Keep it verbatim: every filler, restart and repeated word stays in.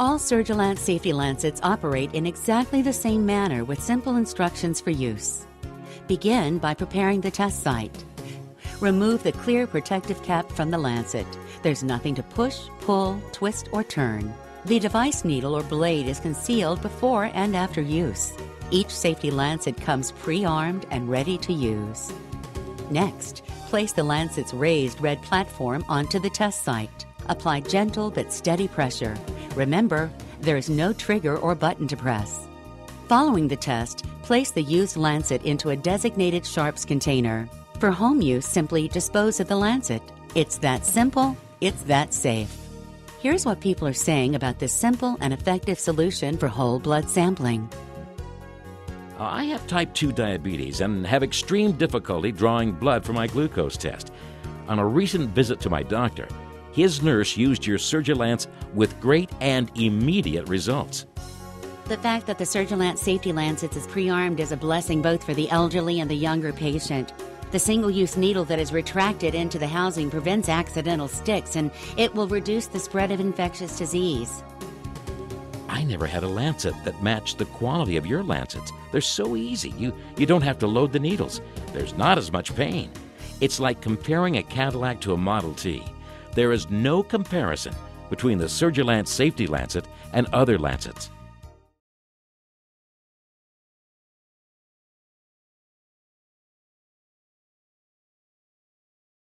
All SurgiLance safety lancets operate in exactly the same manner with simple instructions for use. Begin by preparing the test site. Remove the clear protective cap from the lancet. There's nothing to push, pull, twist, or turn. The device needle or blade is concealed before and after use. Each safety lancet comes pre-armed and ready to use. Next, place the lancet's raised red platform onto the test site. Apply gentle but steady pressure. Remember, there is no trigger or button to press. Following the test, place the used lancet into a designated sharps container. For home use, simply dispose of the lancet. It's that simple, it's that safe. Here's what people are saying about this simple and effective solution for whole blood sampling. I have type two diabetes and have extreme difficulty drawing blood for my glucose test. On a recent visit to my doctor, his nurse used your SurgiLance with great and immediate results. The fact that the SurgiLance safety lancets is pre-armed is a blessing both for the elderly and the younger patient. The single-use needle that is retracted into the housing prevents accidental sticks, and it will reduce the spread of infectious disease. I never had a lancet that matched the quality of your lancets. They're so easy. You, you don't have to load the needles. There's not as much pain. It's like comparing a Cadillac to a Model T. There is no comparison between the SurgiLance safety lancet and other lancets.